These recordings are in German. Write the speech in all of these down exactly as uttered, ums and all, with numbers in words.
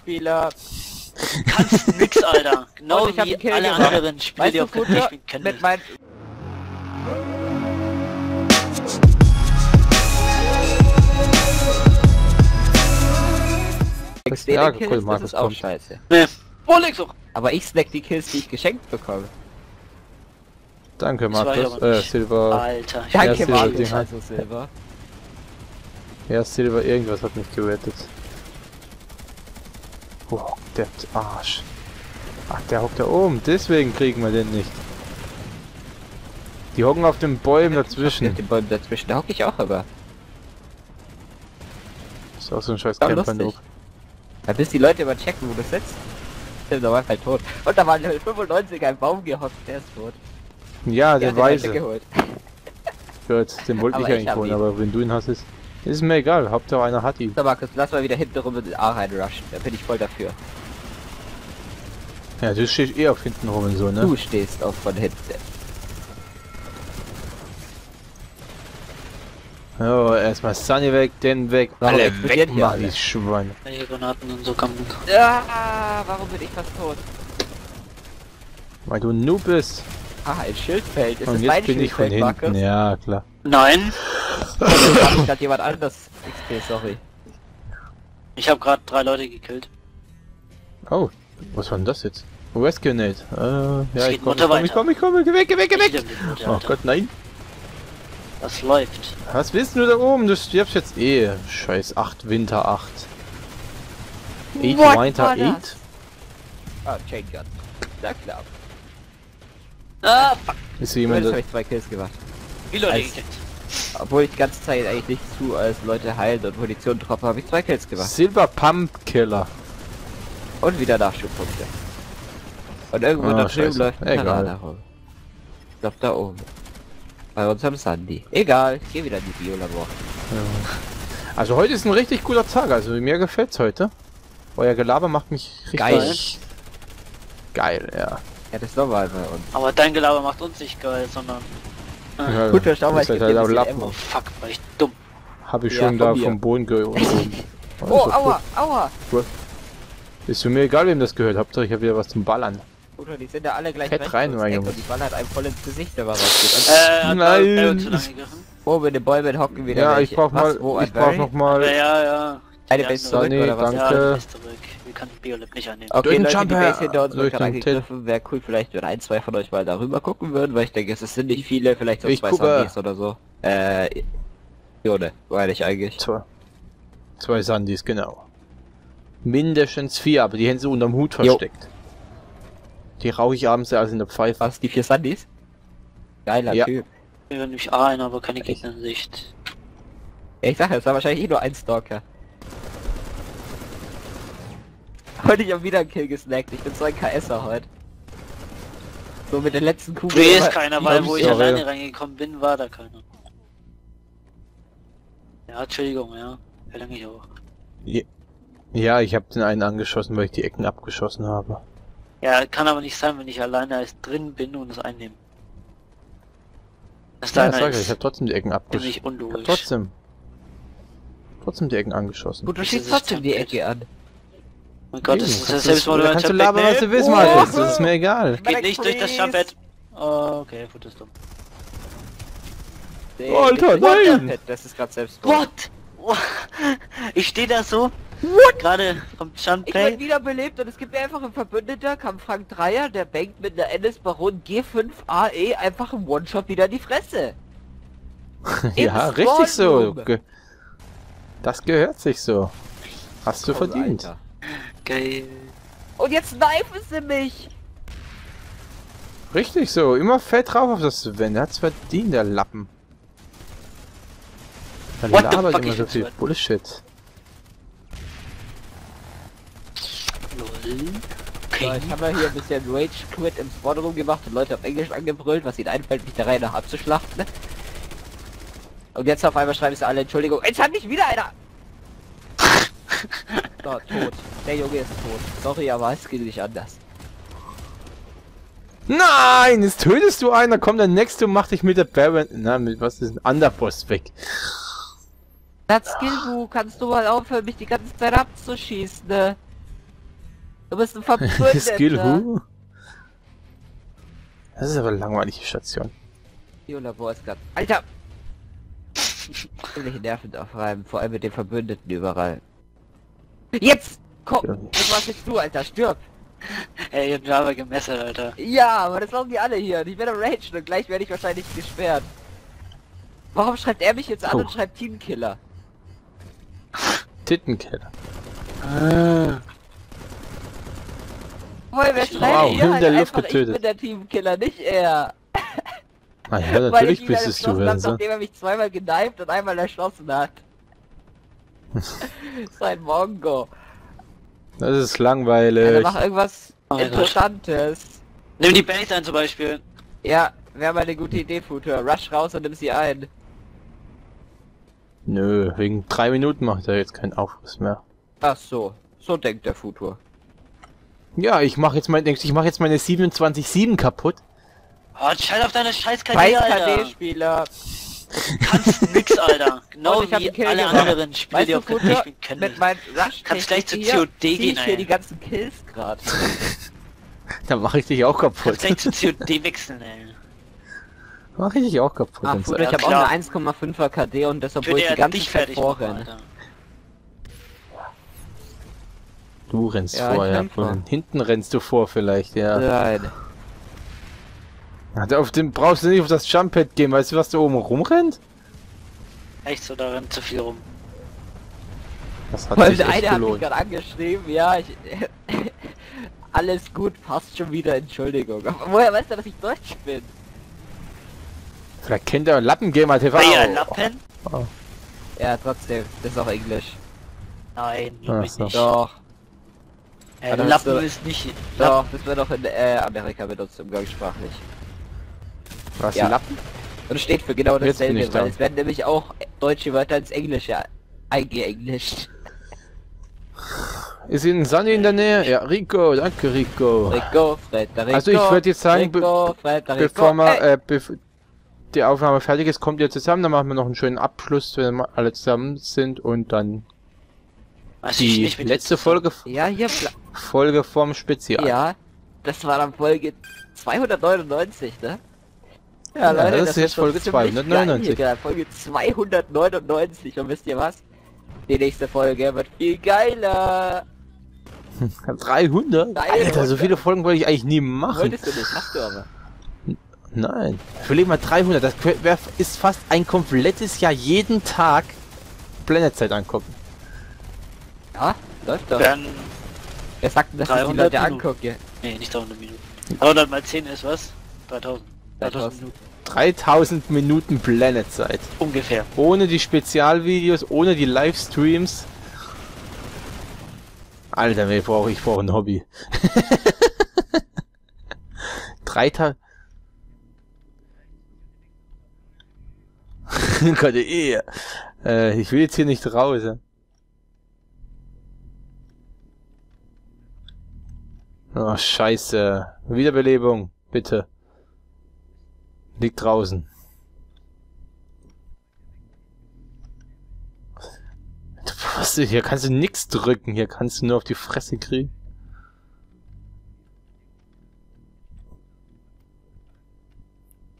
Spieler. Kannst nix, Alter. Genau ich wie Kill alle gemacht. Anderen Spieler, weißt die auf Kill spielen können. Mit meinen ja, Kills, cool, Markus, das ist auch kommt. Scheiße. Nee. Oh, nix auch. Aber ich snack die Kills, die ich geschenkt bekomme. Danke, Markus. Äh, Silber. Alter. Ich Danke, Silber Markus. Also, Silber. Ja, Silber, irgendwas hat mich gerettet. Oh, der Arsch. Ach, der hockt da oben. Deswegen kriegen wir den nicht. Die hocken auf den Bäumen dazwischen. Auf den Bäumen dazwischen, da hocke ich auch, aber. Das ist auch so ein scheiß Camper-Noob. Da bis die Leute mal checken, wo du sitzt. Da war halt tot. Und da war ein fünfundneunziger ein Baum gehockt, der ist tot. Ja, der Weise. Gut, den wollte ich eigentlich holen, aber wenn du ihn hast, ist... Ist mir egal, Hauptsache einer hat ihn. So Markus, lass mal wieder hinten rum in den A reinrushen, da bin ich voll dafür. Ja, du stehst eh auf hinten rum und so, ne? Du stehst auch von hinten. Oh, erstmal Sunny weg, den weg, alle weg, mal die Schweine. Die Granaten und so kamen. Ah, warum bin ich fast tot? Weil du ein Noob bist. Ah, ein Schildfeld, ist und das jetzt bin ich von hinten, ja klar. Nein. Ich hab jemand anders X P, sorry. Ich habe gerade drei Leute gekillt. Oh, was war denn das jetzt? Rescue Nate. Äh, ja, ich komm, ich komm, ich komm, ich komm, ich komm, weg, weg, weg! Oh Gott, nein! Das läuft. Was willst du da oben? Du stirbst jetzt eh. Scheiß acht, Winter acht. acht, Winter acht? Ah, Chain Gun. Na klar. Ah, fuck. Ist jemand da? Hab ich zwei Kills gemacht. Wie Leute gekillt? Obwohl ich die ganze Zeit eigentlich nicht zu als Leute heilen und Munition droppen, habe ich zwei Kills gemacht. Silber Pump Killer. Und wieder Nachschubpunkte. Und irgendwo da drüben läuft ein Kanal rum. Ich glaub da oben. Bei uns am Sandy. Egal, ich geh wieder in die Bio-Labor. Ja. Also heute ist ein richtig cooler Tag, also mir gefällt's heute. Euer Gelaber macht mich richtig geil. Geil, ja. Ja, das ist normal bei uns. Aber dein Gelaber macht uns nicht geil, sondern... Ja, gut, schau mal, ich halt halt Lappen. Oh, fuck, war ich dumm. Hab ich ja, schon da mir. Vom Boden gehört. Also, oh, aua, aua! Gut. Ist mir egal, wem das gehört. Hauptsache, ich hab wieder was zum Ballern. Oder die sind ja alle gleich fett rein, mein Junge. Die Ball hat einem voll ins Gesicht, wenn man was geht. Also, äh, nein! Oh, wenn die Bäume hocken wieder. Ja, welche. Ich brauch mal, was, wo, ich brauch noch mal. Ja, ja, ja. Eine Base zurück, nee, oder was? Ja, eine Base zurück. Wir können Biolab nicht annehmen. Okay, Leute, die Base hinter uns wird gerade angegriffen. Wäre cool, vielleicht wenn ein, zwei von euch mal darüber gucken würden, weil ich denke, es sind nicht viele, vielleicht so zwei Sandys oder so. Äh, Jone, weil ich eigentlich. Zwei. Zwei Sandys, genau. Mindestens vier, aber die haben sie unterm Hut versteckt. Jo. Die rauche ich abends ja also in der Pfeife. Was, die vier Sandys? Geiler ja. Typ. Wir werden nämlich ein, aber keine Gegner in Sicht. Ich sag, es war wahrscheinlich eh nur ein Stalker. Heute ich habe wieder einen Kill gesnackt, ich bin so ein K S er heute. So mit der letzten Kugel. Nee, ist keiner, weil wo ich so alleine reingekommen bin, war da keiner. Ja, Entschuldigung, ja. Verlange ich auch. Ja, ich habe den einen angeschossen, weil ich die Ecken abgeschossen habe. Ja, kann aber nicht sein, wenn ich alleine als drin bin und es einnehme. Das ja, sag ich, ich habe trotzdem die Ecken abgeschossen. Trotzdem. Trotzdem die Ecken angeschossen. Gut, du schießt trotzdem die Ecke an. Mein Gott, das ist das selbst mal kannst du labern, was du willst, Markus. Das ist mir egal. Geht nicht durch das Jumphead. Oh, okay, gut, das ist dumm. Alter, nein! Das ist gerade selbst. What? Ich stehe da so. Gerade vom Jumphead. Ich bin wiederbelebt und es gibt einfach einen Verbündeter, Kampfrang Dreier, der bangt mit einer N S Baron G fünf A E einfach im One-Shot wieder in die Fresse. Ja, richtig so. Das gehört sich so. Hast du verdient. Geil. Und jetzt knifen sie mich! Richtig so, immer fett drauf auf das Sven, der hat's verdient, der Lappen. Der What labert immer so viel Bullshit. Okay. So, ich habe ja hier ein bisschen Rage Quit im Spawn rumgemacht und Leute auf Englisch angebrüllt, was ihnen einfällt, mich der Reihe nach abzuschlachten. Und jetzt auf einmal schreiben sie alle, Entschuldigung, jetzt hat mich wieder einer! So, tot. Der Junge ist tot. Sorry, aber es geht nicht anders. Nein, jetzt tötest du einen, da kommt der nächste und macht dich mit der Baron... Na, mit was ist ein Underboss weg? Das Skillbuch, kannst du mal aufhören, mich die ganze Zeit abzuschießen, ne? Du bist ein Verbündeter. Skill who? Das ist aber langweilig, die Station. Biolabor ist gerade... Alter! Ziemlich nervend aufreiben, vor allem mit den Verbündeten überall. Jetzt! Komm! Ja. Das warst jetzt du, Alter! Stirb! Ey, ich hab Java gemessen, Alter. Ja, aber das machen die alle hier. Ich werde ragen und gleich werde ich wahrscheinlich gesperrt. Warum schreibt er mich jetzt an oh. und schreibt Titenkiller? Titenkiller. Ah. Boah, wer schreibt hier halt einfach, ich bin der Teamkiller, nicht er? Ah, ja, natürlich bist es du, Hörnse. Nachdem er mich zweimal geneift und einmal erschossen hat. Sein Mongo. Das ist langweilig. Ja, mach irgendwas Alter. Interessantes. Nimm die Base ein zum Beispiel. Ja, wäre mal eine gute Idee, Futur. Rush raus und nimm sie ein. Nö, wegen drei Minuten macht er jetzt keinen Aufriss mehr. Ach so, so denkt der Futur. Ja, ich mach jetzt mein, ich mach jetzt meine siebenundzwanzig sieben kaputt. Oh, scheiß auf deine scheiß K D-Spieler. Du kannst nix, Alter. Genau wie alle anderen Spieler, die auf der K D können. Mit meinem Rush kannst gleich zu C O D gehen, Alter. Ich hier die ganzen Kills gerade. Da mach ich dich auch kaputt. Kannst gleich zu C O D wechseln, ey. Mach ich dich auch kaputt. Ach, Futur, ich hab auch eine eins Komma fünfer K D und deshalb wollte ich die ganze Zeit vorrennen. Du rennst ja, vor, ja. Von hinten rennst du vor vielleicht, ja. Nein. Na, auf dem brauchst du nicht auf das Jumppad gehen, weißt du, was da oben rumrennt? Echt so, da rennt zu viel rum. Das hat sich echt gelohnt. Hat mich gerade angeschrieben, ja, ich... Alles gut, passt schon wieder, Entschuldigung. Aber woher weißt du, dass ich Deutsch bin? Vielleicht kennt er Lappengamer T V. Ja, Lappen? Oh. Oh. Ja, trotzdem, das ist auch Englisch. Nein, glaub ich nicht. Doch. Ey, also Lappen du, ist nicht... Doch, das wird auch in äh, Amerika benutzt, umgangssprachlich. Was, ja. Lappen? Und steht für genau dasselbe, weil da. Es werden nämlich auch deutsche Wörter ins Englische eingeenglischt. Ist Ihnen Sunny in der Nähe? Ja, Rico, danke Rico. Rico, Frederico. Also ich würde jetzt sagen, Rico, be bevor wir, äh, bev die Aufnahme fertig ist, kommt ihr zusammen, dann machen wir noch einen schönen Abschluss, wenn wir alle zusammen sind und dann... Was die ich nicht mit letzte Folge ja, hier Folge vom Spezial. Ja, das war dann Folge zweihundertneunundneunzig, ne? Ja, ja Leute, das, das ist jetzt Folge zweihundertneunundneunzig. Folge zweihundertneunundneunzig und wisst ihr was? Die nächste Folge wird viel geiler. dreihundert? dreihundert? Alter, so viele Folgen wollte ich eigentlich nie machen. Wolltest du nicht, machst du aber. Nein. Überleg mal dreihundert, das wär, ist fast ein komplettes Jahr jeden Tag Planetside angucken. Ah, läuft doch. Dann er sagt, dass ich die Leute angucke. Nee, nicht dreihundert Minuten. dreihundert mal zehn ist was? dreitausend. dreitausend Minuten. dreitausend Minuten Planetside. Ungefähr. Ohne die Spezialvideos, ohne die Livestreams. Alter, mir brauche ich brauche ein Hobby. dreitausend. Gott, eh. Äh, ich will jetzt hier nicht raus. Oh, scheiße. Wiederbelebung, bitte. Liegt draußen. Was, hier kannst du nichts drücken, hier kannst du nur auf die Fresse kriegen.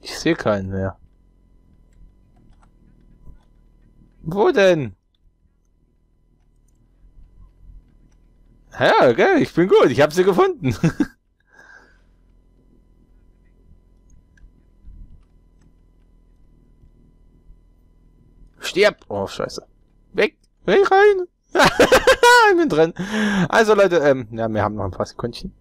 Ich sehe keinen mehr. Wo denn? Ja, okay, ich bin gut, ich habe sie gefunden. Stirb! Oh, scheiße. Weg! Weg rein! Ich bin drin. Also Leute, ähm, ja, wir haben noch ein paar Sekündchen.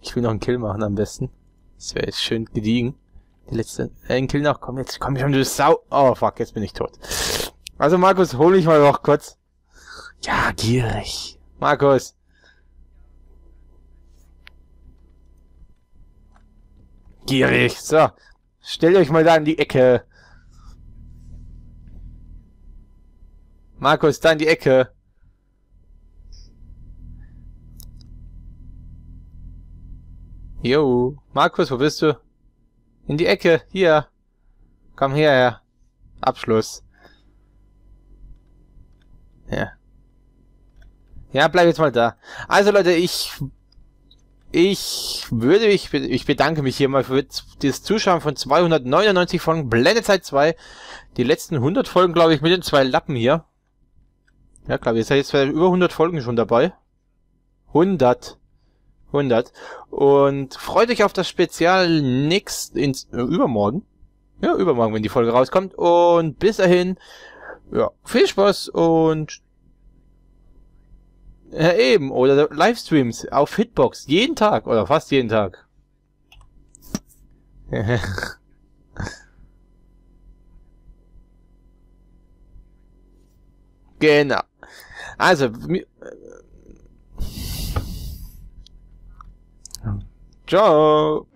Ich will noch einen Kill machen am besten. Das wäre jetzt schön gediegen. Die letzte, äh, einen Kill noch, komm jetzt, komm schon, du Sau. Oh, fuck, jetzt bin ich tot. Also Markus, hol ich mal noch kurz. Ja, gierig. Markus. Gierig. So. Stellt euch mal da in die Ecke. Markus, da in die Ecke. Jo. Markus, wo bist du? In die Ecke. Hier. Komm hierher. Abschluss. Ja. Ja, bleib jetzt mal da. Also Leute, ich... Ich würde mich... Ich bedanke mich hier mal für das Zuschauen von zweihundertneunundneunzig Folgen Planetside zwei. Die letzten hundert Folgen, glaube ich, mit den zwei Lappen hier. Ja, glaube ich, jetzt seid ihr über hundert Folgen schon dabei. hundert. hundert. Und freut euch auf das Spezial nächst... Ins, äh, übermorgen. Ja, übermorgen, wenn die Folge rauskommt. Und bis dahin... Ja, viel Spaß und... Ja, eben, oder Livestreams auf Hitbox, jeden Tag, oder fast jeden Tag. Genau. Also, mi- ciao.